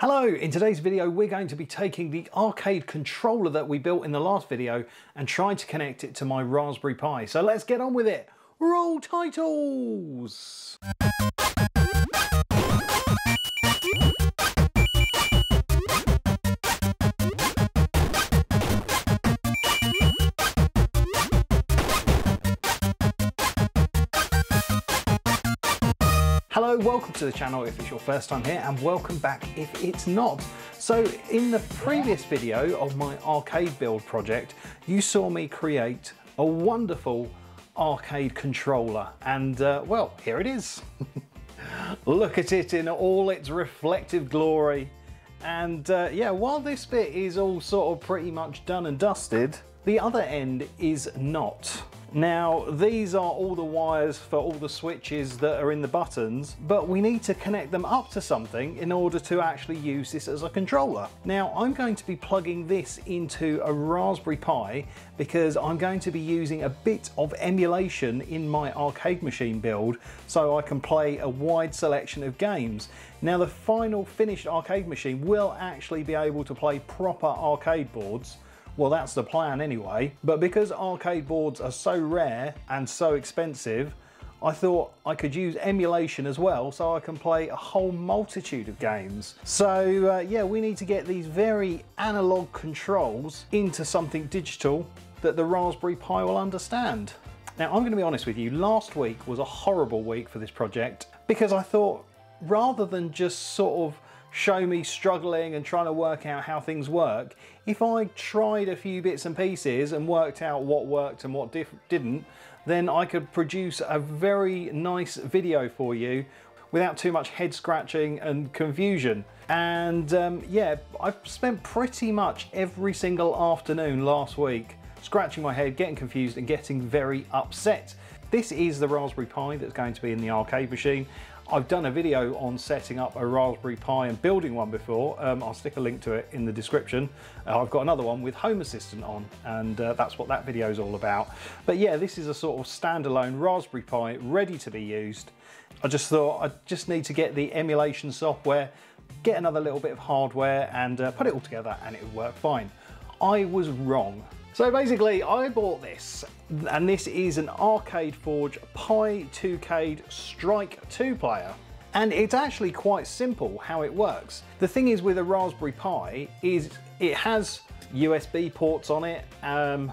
Hello, in today's video we're going to be taking the arcade controller that we built in the last video and trying to connect it to my Raspberry Pi. So let's get on with it. Roll titles! Hello, welcome to the channel if it's your first time here, and welcome back if it's not. So in the previous video of my arcade build project, you saw me create a wonderful arcade controller, and well, here it is. Look at it in all its reflective glory. And yeah, while this bit is all sort of pretty much done and dusted, the other end is not. Now, these are all the wires for all the switches that are in the buttons, but we need to connect them up to something in order to actually use this as a controller. Now, I'm going to be plugging this into a Raspberry Pi because I'm going to be using a bit of emulation in my arcade machine build so I can play a wide selection of games. Now, the final finished arcade machine will actually be able to play proper arcade boards. Well, that's the plan anyway, but because arcade boards are so rare and so expensive, I thought I could use emulation as well so I can play a whole multitude of games. So yeah, we need to get these very analog controls into something digital that the Raspberry Pi will understand. Now, I'm gonna be honest with you, last week was a horrible week for this project because I thought rather than just sort of show me struggling and trying to work out how things work, if I tried a few bits and pieces and worked out what worked and what didn't, then I could produce a very nice video for you without too much head scratching and confusion. And yeah, I spent pretty much every single afternoon last week scratching my head, getting confused and getting very upset. This is the Raspberry Pi that's going to be in the arcade machine. I've done a video on setting up a Raspberry Pi and building one before. I'll stick a link to it in the description. I've got another one with Home Assistant on, and that's what that video is all about. But yeah, this is a sort of standalone Raspberry Pi ready to be used. I just thought I just need to get the emulation software, get another little bit of hardware and put it all together and it would work fine. I was wrong. So basically I bought this, and this is an ArcadeForge PiCade 2 Player. And it's actually quite simple how it works. The thing is with a Raspberry Pi is it has USB ports on it, it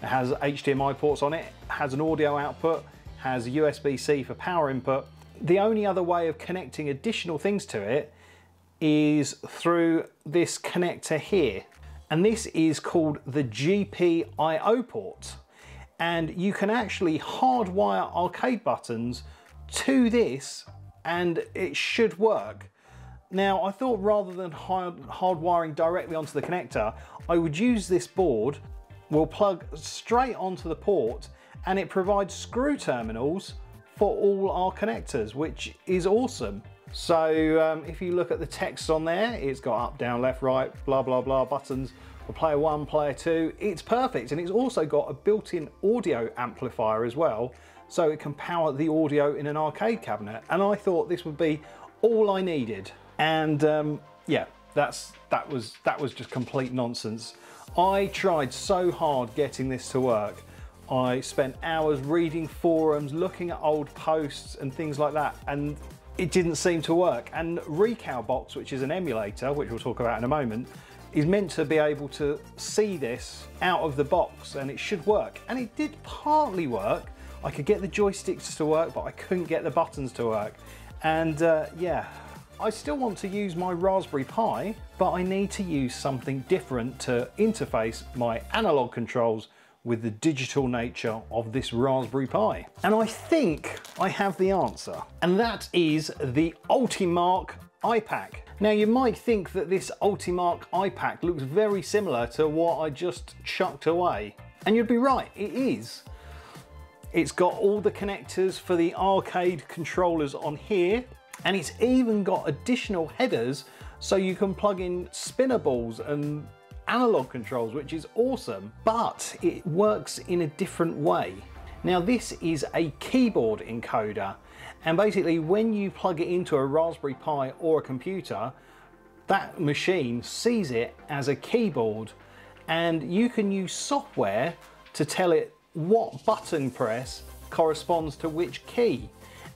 has HDMI ports on it, has an audio output, has USB-C for power input. The only other way of connecting additional things to it is through this connector here. And this is called the GPIO port. And you can actually hardwire arcade buttons to this and it should work. Now, I thought rather than hardwiring directly onto the connector, I would use this board. We'll plug straight onto the port and it provides screw terminals for all our connectors, which is awesome. So if you look at the text on there, it's got up, down, left, right, blah, blah, blah, buttons for player one, player two. It's perfect. And it's also got a built-in audio amplifier as well. So it can power the audio in an arcade cabinet. And I thought this would be all I needed. And yeah, that was just complete nonsense. I tried so hard getting this to work. I spent hours reading forums, looking at old posts and things like that. And it didn't seem to work. And Recalbox, which is an emulator, which we'll talk about in a moment, is meant to be able to see this out of the box and it should work. And it did partly work. I could get the joysticks to work, but I couldn't get the buttons to work. And yeah, I still want to use my Raspberry Pi, but I need to use something different to interface my analog controls with the digital nature of this Raspberry Pi. And I think I have the answer. And that is the Ultimarc iPAC. Now you might think that this Ultimarc iPAC looks very similar to what I just chucked away. And you'd be right, it is. It's got all the connectors for the arcade controllers on here, and it's even got additional headers so you can plug in spinner balls and analog controls, which is awesome, but it works in a different way. Now this is a keyboard encoder, and basically when you plug it into a Raspberry Pi or a computer, that machine sees it as a keyboard, and you can use software to tell it what button press corresponds to which key.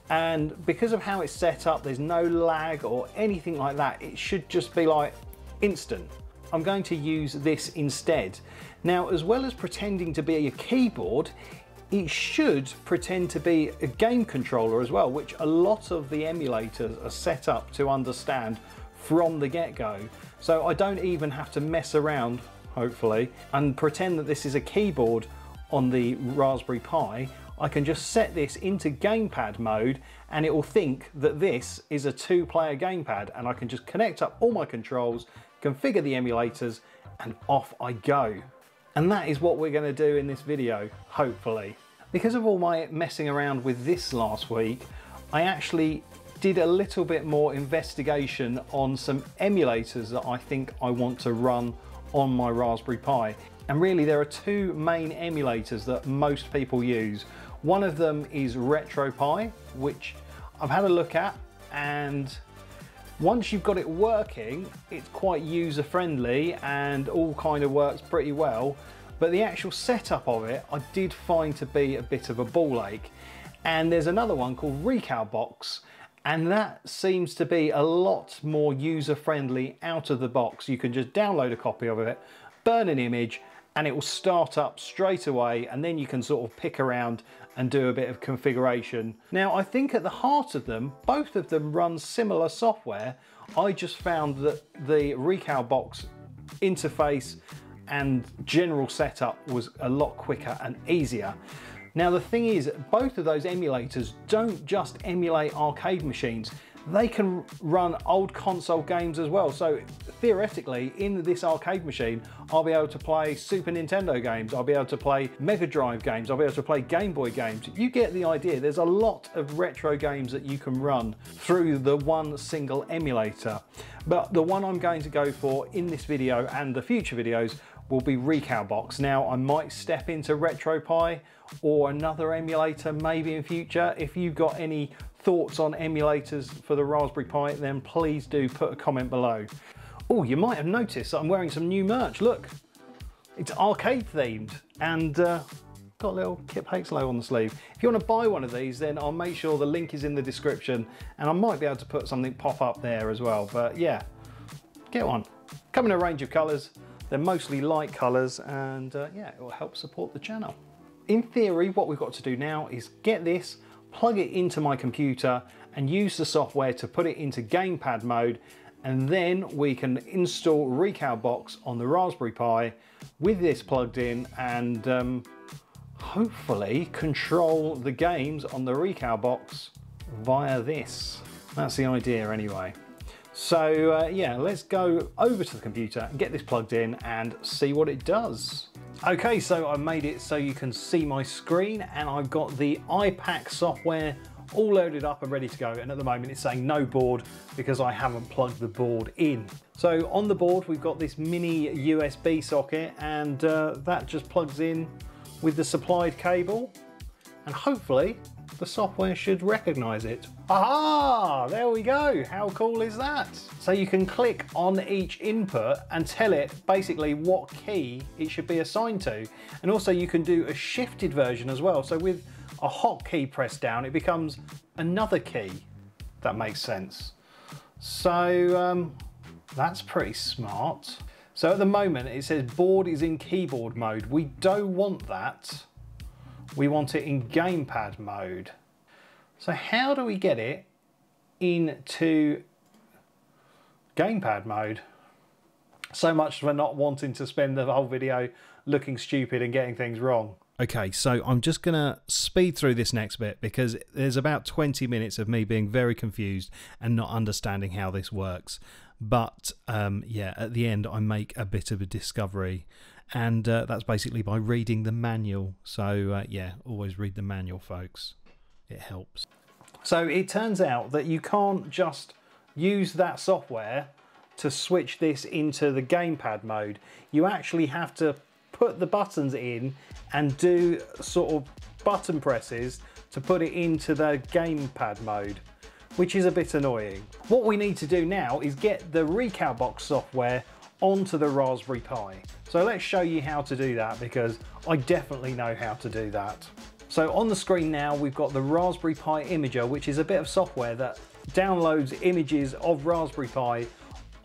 And because of how it's set up, there's no lag or anything like that. It should just be like instant. I'm going to use this instead. Now, as well as pretending to be a keyboard, it should pretend to be a game controller as well, which a lot of the emulators are set up to understand from the get-go. So I don't even have to mess around, hopefully, and pretend that this is a keyboard on the Raspberry Pi. I can just set this into gamepad mode and it will think that this is a two-player gamepad, and I can just connect up all my controls, configure the emulators, and off I go. And that is what we're going to do in this video, hopefully. Because of all my messing around with this last week, I actually did a little bit more investigation on some emulators that I think I want to run on my Raspberry Pi. And really there are two main emulators that most people use. One of them is RetroPie, which I've had a look at, and once you've got it working, it's quite user friendly and all kind of works pretty well. But the actual setup of it, I did find to be a bit of a ball ache. And there's another one called Recalbox, and that seems to be a lot more user friendly out of the box. You can just download a copy of it, burn an image, and it will start up straight away, and then you can sort of pick around and do a bit of configuration. Now, I think at the heart of them, both of them run similar software. I just found that the Recalbox interface and general setup was a lot quicker and easier. Now, the thing is, both of those emulators don't just emulate arcade machines. They can run old console games as well. So theoretically, in this arcade machine, I'll be able to play Super Nintendo games, I'll be able to play Mega Drive games, I'll be able to play Game Boy games. You get the idea. There's a lot of retro games that you can run through the one single emulator. But the one I'm going to go for in this video and the future videos will be Recalbox. Now, I might step into RetroPie or another emulator maybe in future. If you've got any thoughts on emulators for the Raspberry Pi, then please do put a comment below. Oh, you might have noticed that I'm wearing some new merch. Look, it's arcade themed, and got a little Kip Hakes logo on the sleeve. If you want to buy one of these, then I'll make sure the link is in the description, and I might be able to put something pop up there as well. But yeah, get one. Come in a range of colors. They're mostly light colors, and yeah, it will help support the channel. In theory, what we've got to do now is get this, plug it into my computer and use the software to put it into gamepad mode, and then we can install Recalbox on the Raspberry Pi with this plugged in and hopefully control the games on the Recalbox via this. That's the idea anyway. So yeah, let's go over to the computer and get this plugged in and see what it does. Okay, so I made it so you can see my screen, and I've got the iPAC software all loaded up and ready to go, and at the moment it's saying no board because I haven't plugged the board in. So on the board we've got this mini USB socket, and that just plugs in with the supplied cable, and hopefully the software should recognize it. Aha! There we go. How cool is that? So you can click on each input and tell it basically what key it should be assigned to. And also you can do a shifted version as well. So with a hotkey pressed down, it becomes another key. That makes sense. So that's pretty smart. So at the moment it says board is in keyboard mode. We don't want that. We want it in gamepad mode. So how do we get it into gamepad mode? So much for not wanting to spend the whole video looking stupid and getting things wrong. Okay, so I'm just gonna speed through this next bit because there's about 20 minutes of me being very confused and not understanding how this works. But yeah, at the end I make a bit of a discovery, and that's basically by reading the manual. So yeah, always read the manual, folks. It helps. So it turns out that you can't just use that software to switch this into the gamepad mode. You actually have to put the buttons in and do sort of button presses to put it into the gamepad mode, which is a bit annoying. What we need to do now is get the Recalbox software onto the Raspberry Pi. So let's show you how to do that, because I definitely know how to do that. So on the screen now, we've got the Raspberry Pi Imager, which is a bit of software that downloads images of Raspberry Pi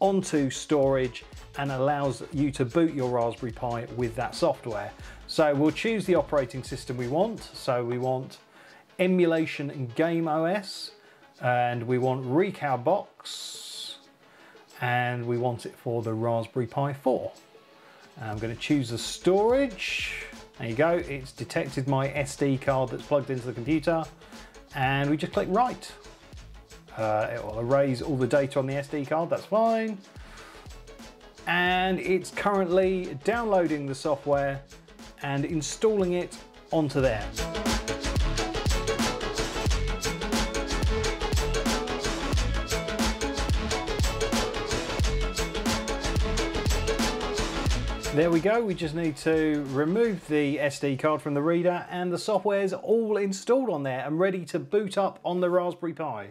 onto storage and allows you to boot your Raspberry Pi with that software. So we'll choose the operating system we want. So we want Emulation and Game OS, and we want Recalbox, and we want it for the Raspberry Pi 4. And I'm going to choose the storage. There you go, it's detected my SD card that's plugged into the computer, and we just click write. It will erase all the data on the SD card, that's fine. And it's currently downloading the software and installing it onto there. There we go, we just need to remove the SD card from the reader, and the software is all installed on there and ready to boot up on the Raspberry Pi.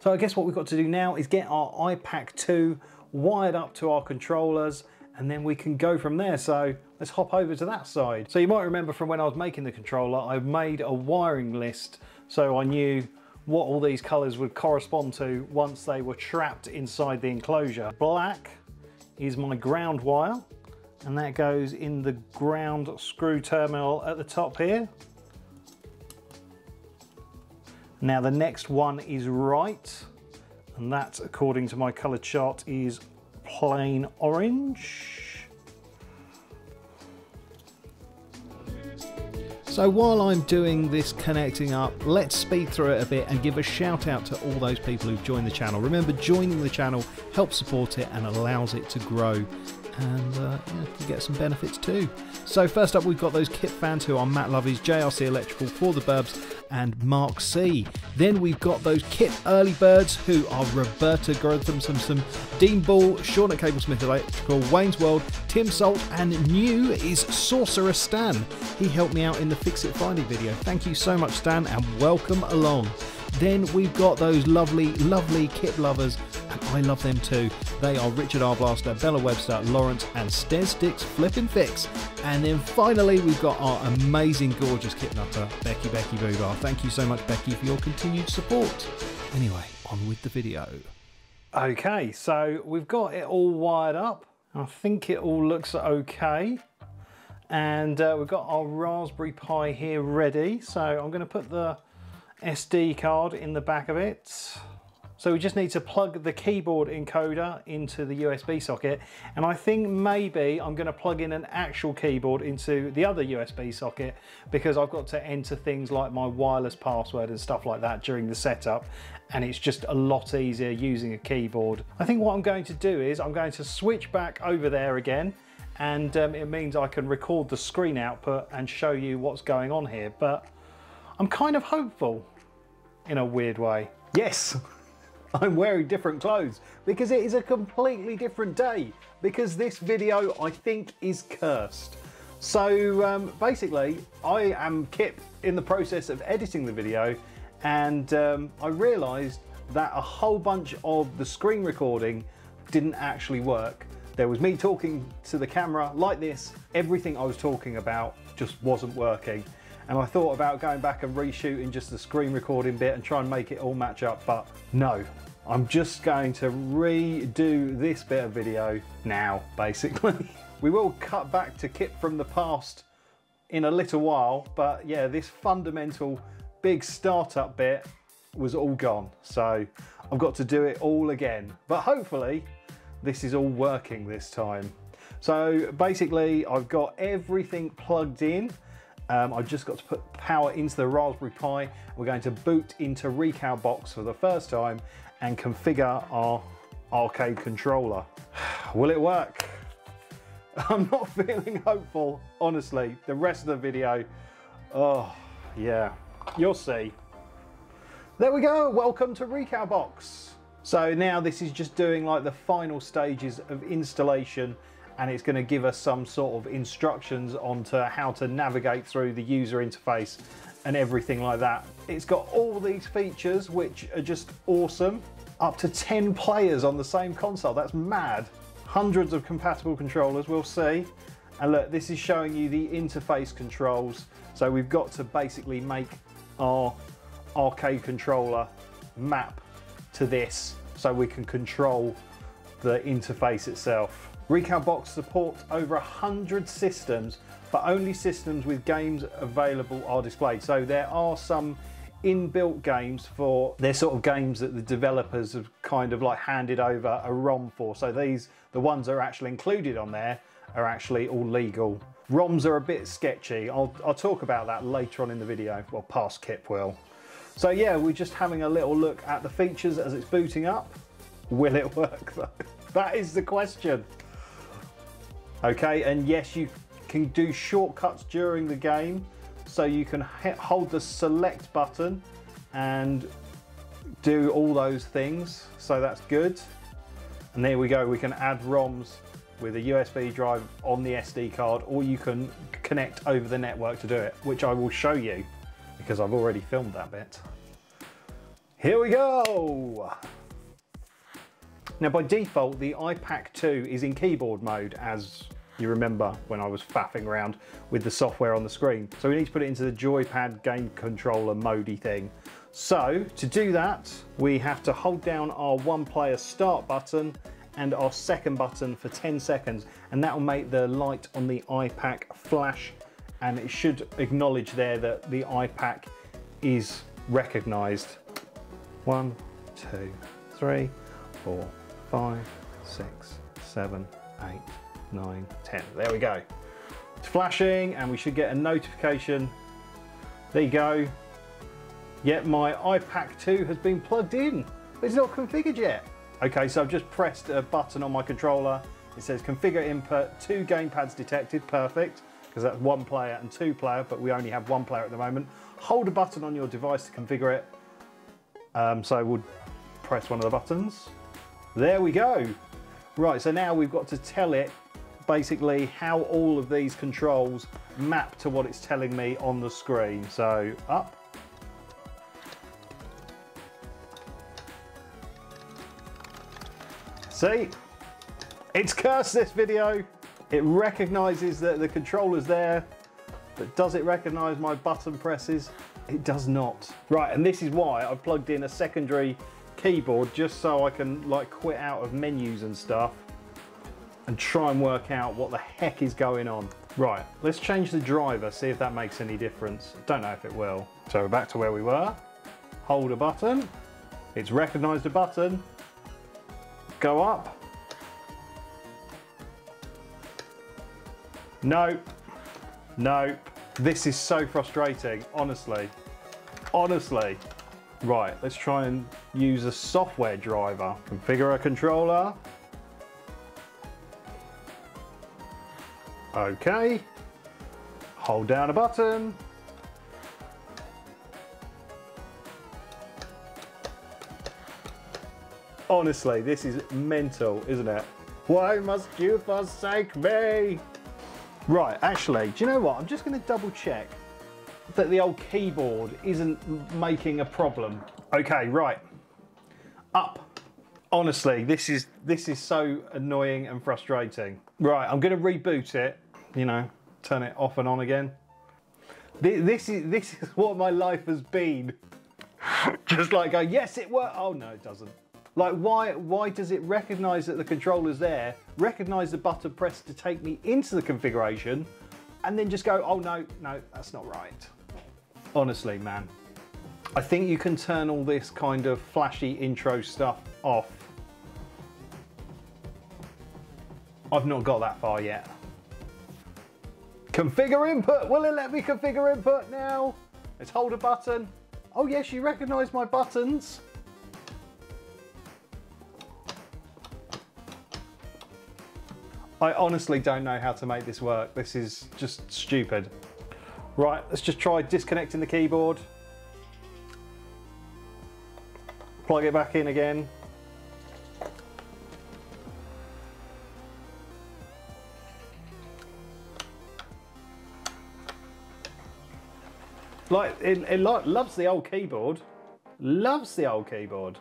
So I guess what we've got to do now is get our iPAC 2 wired up to our controllers, and then we can go from there. So let's hop over to that side. So you might remember from when I was making the controller, I made a wiring list so I knew what all these colors would correspond to once they were trapped inside the enclosure. Black is my ground wire, and that goes in the ground screw terminal at the top here. Now the next one is right, and that, according to my color chart, is plain orange. So while I'm doing this connecting up, let's speed through it a bit and give a shout out to all those people who've joined the channel. Remember, joining the channel helps support it and allows it to grow, and yeah, you get some benefits too. So first up, we've got those Kip fans, who are Matt Lovey's, JRC Electrical, For The Burbs and Mark C. Then we've got those Kip early birds, who are Roberta Grothamsomson, Dean Ball, Sean at Cablesmith Electrical, Wayne's World, Tim Salt, and new is Sorcerer Stan. He helped me out in the Fix It Friday video. Thank you so much, Stan, and welcome along. Then we've got those lovely, lovely Kip lovers, and I love them too. They are Richard R. Blaster, Bella Webster, Lawrence, and Stez Dix Flippin' Fix. And then finally, we've got our amazing, gorgeous Kip nutter, Becky Boobar. Thank you so much, Becky, for your continued support. Anyway, on with the video. Okay, so we've got it all wired up. I think it all looks okay. And we've got our Raspberry Pi here ready. So I'm going to put the SD card in the back of it. So we just need to plug the keyboard encoder into the USB socket, and I think maybe I'm going to plug in an actual keyboard into the other USB socket, because I've got to enter things like my wireless password and stuff like that during the setup, and it's just a lot easier using a keyboard. I think what I'm going to do is I'm going to switch back over there again, and it means I can record the screen output and show you what's going on here, but I'm kind of hopeful in a weird way. Yes, I'm wearing different clothes because it is a completely different day, because this video I think is cursed. So basically I am Kip in the process of editing the video, and I realized that a whole bunch of the screen recording didn't actually work. There was me talking to the camera like this. Everything I was talking about just wasn't working. And I thought about going back and reshooting just the screen recording bit and try and make it all match up, but no. I'm just going to redo this bit of video now, basically. We will cut back to Kip from the past in a little while, but yeah, this fundamental big startup bit was all gone. So I've got to do it all again, but hopefully this is all working this time. So basically I've got everything plugged in. I've just got to put power into the Raspberry Pi. We're going to boot into Recalbox for the first time and configure our arcade controller. Will it work? I'm not feeling hopeful, honestly. The rest of the video, oh yeah, you'll see. There we go, welcome to Recalbox. So now this is just doing like the final stages of installation, and it's going to give us some sort of instructions on to how to navigate through the user interface and everything like that. It's got all these features which are just awesome. Up to 10 players on the same console, that's mad. Hundreds of compatible controllers, we'll see. And look, this is showing you the interface controls. So we've got to basically make our arcade controller map to this so we can control the interface itself. Recalbox supports over 100 systems, but only systems with games available are displayed. So there are some inbuilt games for, they're sort of games that the developers have kind of like handed over a ROM for. So these, the ones that are actually included on there are actually all legal. ROMs are a bit sketchy. I'll talk about that later on in the video. Well, past Kip will. So yeah, we're just having a little look at the features as it's booting up. Will it work though? That is the question. Okay, and yes, you can do shortcuts during the game. So you can hold the select button and do all those things. So that's good. And there we go, we can add ROMs with a USB drive on the SD card, or you can connect over the network to do it, which I will show you because I've already filmed that bit. Here we go. Now by default, the iPAC 2 is in keyboard mode, as you remember when I was faffing around with the software on the screen. So we need to put it into the joypad game controller modey thing. So to do that, we have to hold down our one player start button and our second button for 10 seconds, and that will make the light on the iPAC flash, and it should acknowledge there that the iPAC is recognized. 1, 2, 3, 4, 5, 6, 7, 8, 9, 10. There we go. It's flashing and we should get a notification. There you go. Yet my iPAC 2 has been plugged in, but it's not configured yet. Okay, so I've just pressed a button on my controller. It says configure input, 2 gamepads detected, perfect, because that's 1 player and 2 player, but we only have 1 player at the moment. Hold a button on your device to configure it. So we'll press one of the buttons. There we go. Right, so now we've got to tell it basically how all of these controls map to what it's telling me on the screen. So up. See, it's cursed this video. It recognises that the controller's there, but does it recognise my button presses? It does not. Right, and this is why I've plugged in a secondary keyboard, just so I can like quit out of menus and stuff and try and work out what the heck is going on. Right, let's change the driver, see if that makes any difference. Don't know if it will. So we're back to where we were. Hold a button. It's recognised a button. Go up. Nope. Nope. This is so frustrating, honestly. Honestly. Right, let's try and use a software driver. Configure a controller. Okay. Hold down a button. Honestly, this is mental, isn't it? Why must you forsake me? Right, actually, do you know what? I'm just going to double check that the old keyboard isn't making a problem. Okay, right. Up. Honestly, this is so annoying and frustrating. Right, I'm going to reboot it, you know, turn it off and on again. This is what my life has been. Just like go, yes, it worked. Oh no, it doesn't. Like why does it recognize that the controller's there, recognize the button press to take me into the configuration, and then just go, oh no, no, that's not right. Honestly, man. I think you can turn all this kind of flashy intro stuff off. I've not got that far yet. Configure input, will it let me configure input now? Let's hold a button. Oh yes, you recognize my buttons. I honestly don't know how to make this work. This is just stupid. Right, let's just try disconnecting the keyboard. Plug it back in again. Like, it loves the old keyboard. Loves the old keyboard.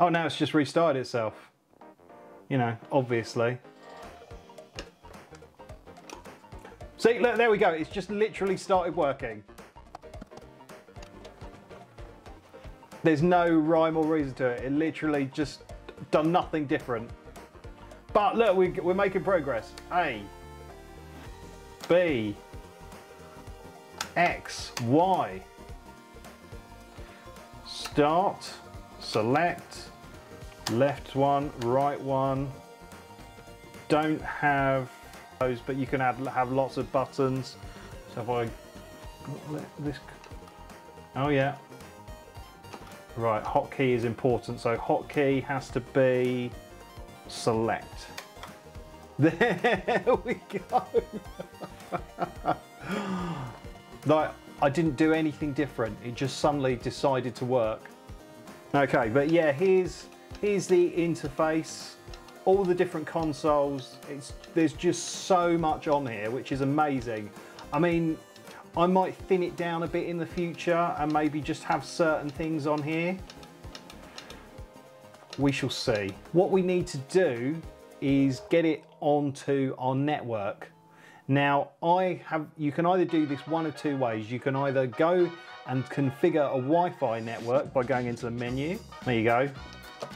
Oh, now it's just restarted itself. You know, obviously. See, look, there we go. It's just literally started working. There's no rhyme or reason to it. It literally just done nothing different. But look, we're making progress. A, B, X, Y. Start, select, left one, right one. Don't have those, but you can have lots of buttons. So if I let this, oh yeah. Right, hotkey is important. So hotkey has to be select. There we go. Like, I didn't do anything different. It just suddenly decided to work. Okay, but yeah, here's the interface. All the different consoles. There's just so much on here, which is amazing. I mean, I might thin it down a bit in the future and maybe just have certain things on here. We shall see. What we need to do is get it onto our network. Now, you can either do this one of two ways. You can either go and configure a Wi-Fi network by going into the menu. There you go.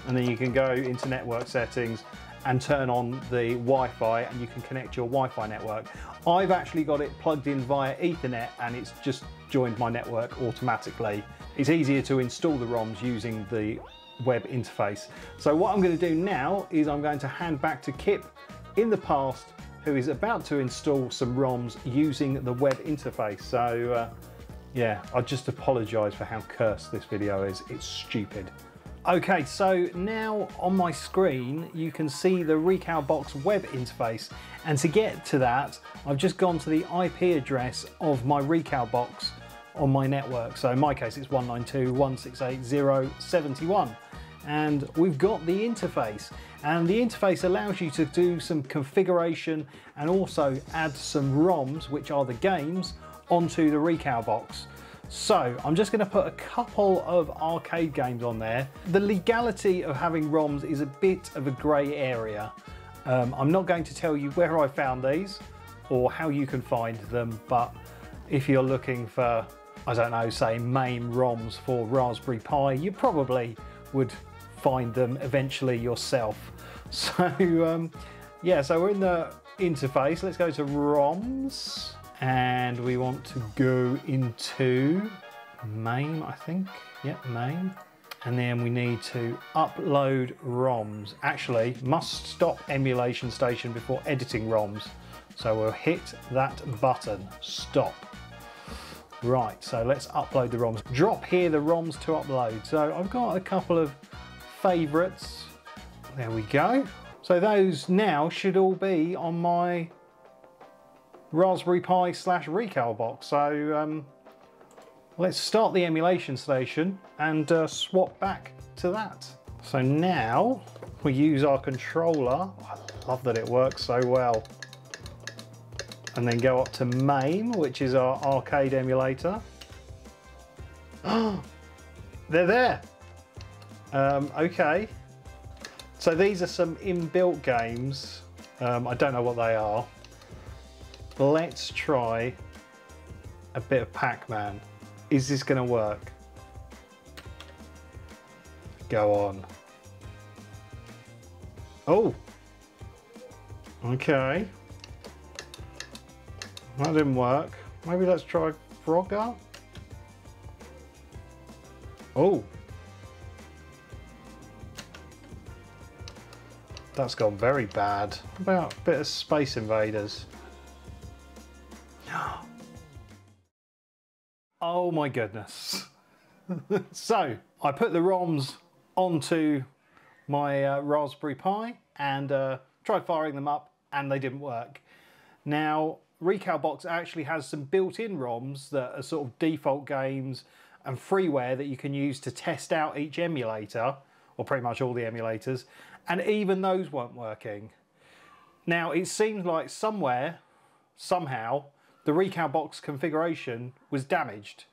And then you can go into network settings and turn on the Wi-Fi, and you can connect your Wi-Fi network. I've actually got it plugged in via Ethernet, and it's just joined my network automatically. It's easier to install the ROMs using the web interface. So what I'm going to do now is I'm going to hand back to Kip in the past, who is about to install some ROMs using the web interface. So yeah, I just apologize for how cursed this video is. It's stupid. Okay, so now on my screen, you can see the Recalbox web interface. And to get to that, I've just gone to the IP address of my Recalbox on my network. So in my case, it's 192.168.0.71. And we've got the interface. And the interface allows you to do some configuration and also add some ROMs, which are the games, onto the Recalbox. So I'm just going to put a couple of arcade games on there. The legality of having ROMs is a bit of a grey area. I'm not going to tell you where I found these or how you can find them, but if you're looking for, I don't know, say MAME ROMs for Raspberry Pi, you probably would find them eventually yourself. So yeah, so we're in the interface. Let's go to ROMs. And we want to go into MAME, I think. Yep, MAME. And then we need to upload ROMs. Actually, must stop Emulation Station before editing ROMs. So we'll hit that button, stop. Right, so let's upload the ROMs. Drop here the ROMs to upload. So I've got a couple of favorites. There we go. So those now should all be on my Raspberry Pi / Recalbox. So let's start the Emulation Station and swap back to that. So now we use our controller. I love that it works so well. And then go up to MAME, which is our arcade emulator. Oh, they're there. Okay. So these are some inbuilt games. I don't know what they are. Let's try a bit of Pac-Man. Is this gonna work? Go on. Oh, okay. That didn't work. Maybe let's try Frogger. Oh, that's gone very bad. How about a bit of Space Invaders? Oh my goodness. So I put the ROMs onto my Raspberry Pi and tried firing them up, and they didn't work. Now Recalbox actually has some built-in ROMs that are sort of default games and freeware that you can use to test out each emulator, or pretty much all the emulators, and even those weren't working. Now it seems like somewhere, somehow, the Recalbox configuration was damaged.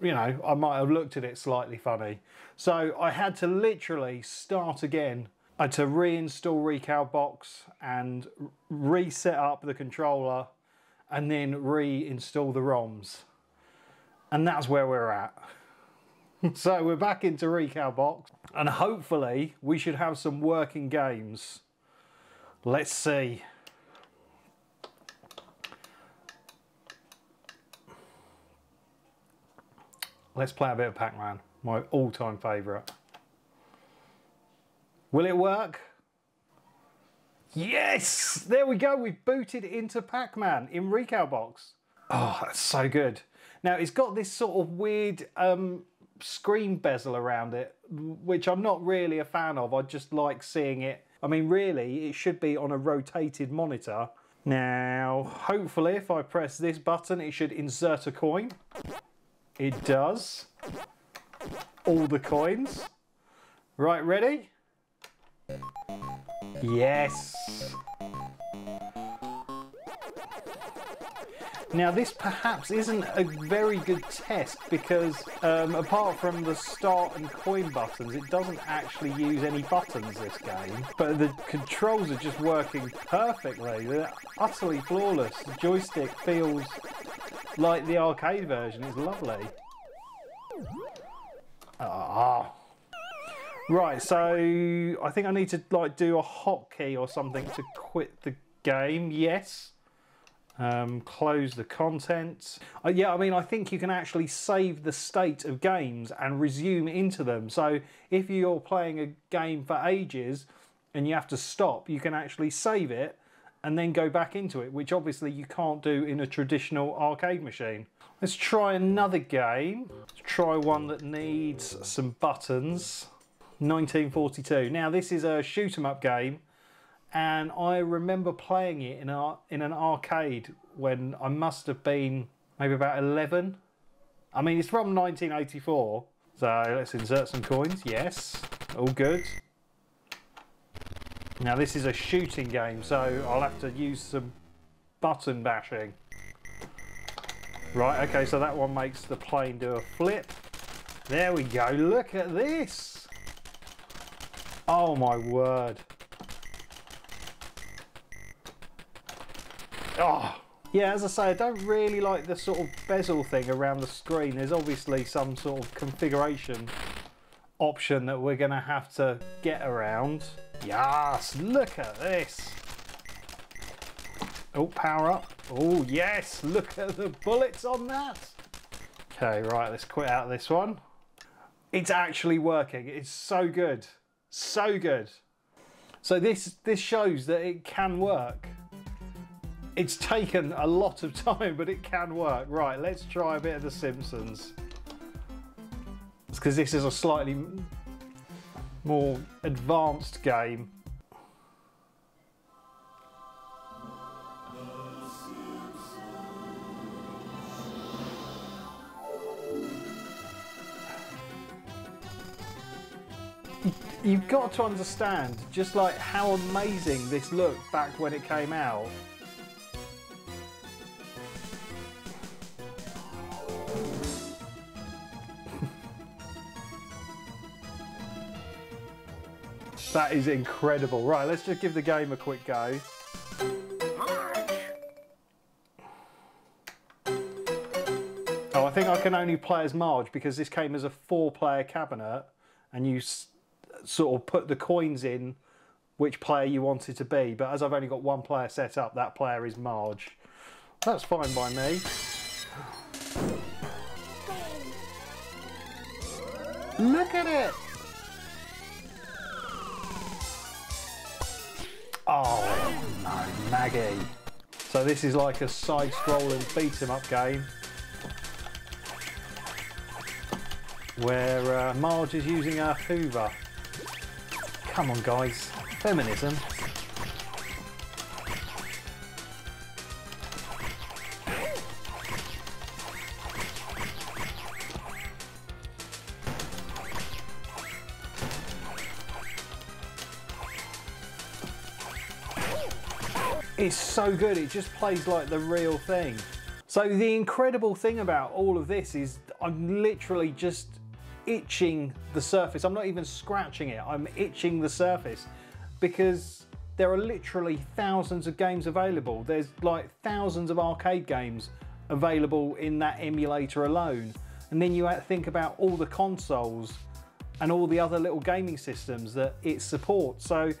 You know, I might have looked at it slightly funny. So I had to literally start again. I had to reinstall Recalbox and reset up the controller and then reinstall the ROMs. And that's where we're at. So we're back into Recalbox and hopefully we should have some working games. Let's see. Let's play a bit of Pac-Man, my all-time favourite. Will it work? Yes! There we go, we've booted into Pac-Man in Recalbox. Oh, that's so good. Now, it's got this sort of weird screen bezel around it, which I'm not really a fan of. I just like seeing it. I mean, really, it should be on a rotated monitor. Now, hopefully, if I press this button, it should insert a coin. It does. All the coins. Right, ready? Yes! Now this perhaps isn't a very good test because apart from the start and coin buttons, it doesn't actually use any buttons, this game. But the controls are just working perfectly. They're utterly flawless. The joystick feels like the arcade version. It's lovely. Ah. Right, so I think I need to like do a hotkey or something to quit the game. Yes. Close the content. Yeah, I mean, I think you can actually save the state of games and resume into them. So if you're playing a game for ages and you have to stop, you can actually save it and then go back into it, which obviously you can't do in a traditional arcade machine. Let's try another game. Let's try one that needs some buttons. 1942. Now this is a shoot 'em up game. And I remember playing it in an arcade when I must have been maybe about 11. I mean, it's from 1984. So let's insert some coins. Yes, all good. Now this is a shooting game, so I'll have to use some button bashing. Right, okay, so that one makes the plane do a flip. There we go, look at this. Oh my word. Oh. Yeah, as I say, I don't really like the sort of bezel thing around the screen. There's obviously some sort of configuration option that we're going to have to get around. Yes, look at this. Oh, power up. Oh, yes, look at the bullets on that. Okay, right, let's quit out this one. It's actually working. It's so good. So good. So this shows that it can work. It's taken a lot of time, but it can work. Right, let's try a bit of The Simpsons. It's because this is a slightly more advanced game. You've got to understand just like how amazing this looked back when it came out. That is incredible. Right, let's just give the game a quick go. Oh, I think I can only play as Marge because this came as a four-player cabinet and you sort of put the coins in which player you wanted to be. But as I've only got one player set up, that player is Marge. That's fine by me. Look at it! Oh no, Maggie. So this is like a side-scrolling beat-em-up game where Marge is using her Hoover. Come on guys, feminism. It's so good, it just plays like the real thing. So the incredible thing about all of this is I'm literally just itching the surface. I'm not even scratching it, I'm itching the surface, because there are literally thousands of games available. There's like thousands of arcade games available in that emulator alone. And then you think about all the consoles and all the other little gaming systems that it supports. So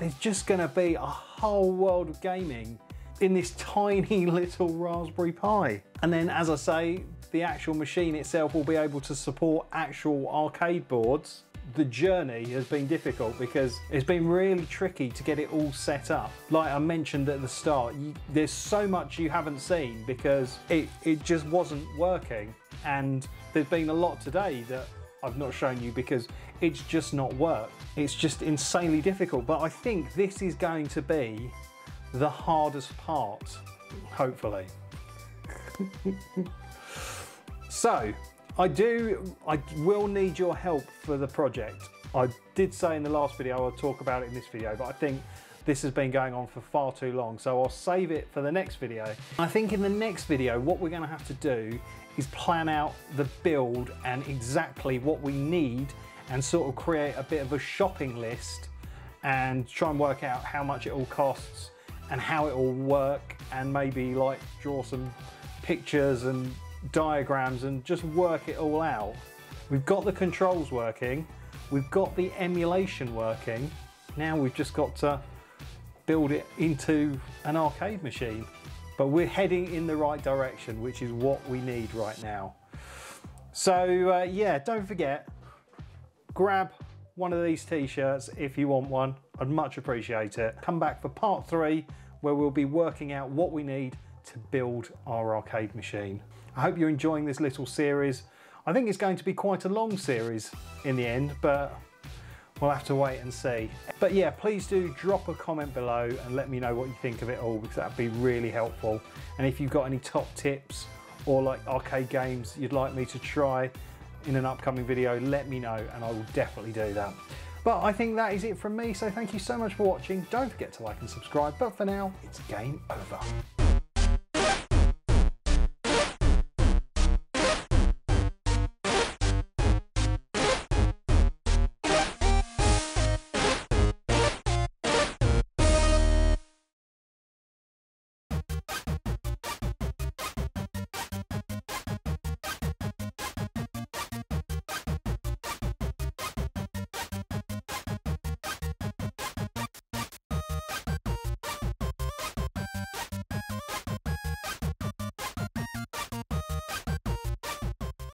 there's just gonna be a whole world of gaming in this tiny little Raspberry Pi. And then, as I say, the actual machine itself will be able to support actual arcade boards. The journey has been difficult because it's been really tricky to get it all set up. Like I mentioned at the start, there's so much you haven't seen because it just wasn't working. And there's been a lot today that I've not shown you because it's just not worked. It's just insanely difficult, but I think this is going to be the hardest part, hopefully. So, I will need your help for the project. I did say in the last video I'll talk about it in this video, but I think this has been going on for far too long, so I'll save it for the next video. I think in the next video what we're going to have to do is plan out the build and exactly what we need, and sort of create a bit of a shopping list and try and work out how much it all costs and how it all work, and maybe like draw some pictures and diagrams and just work it all out. We've got the controls working, we've got the emulation working, now we've just got to build it into an arcade machine. But we're heading in the right direction, which is what we need right now. So yeah, don't forget, grab one of these t-shirts if you want one. I'd much appreciate it. Come back for part 3, where we'll be working out what we need to build our arcade machine. I hope you're enjoying this little series. I think it's going to be quite a long series in the end, but we'll have to wait and see. But yeah, please do drop a comment below and let me know what you think of it all, because that'd be really helpful. And if you've got any top tips or like arcade games you'd like me to try in an upcoming video, let me know and I will definitely do that. But I think that is it from me, so thank you so much for watching. Don't forget to like and subscribe, but for now, it's game over.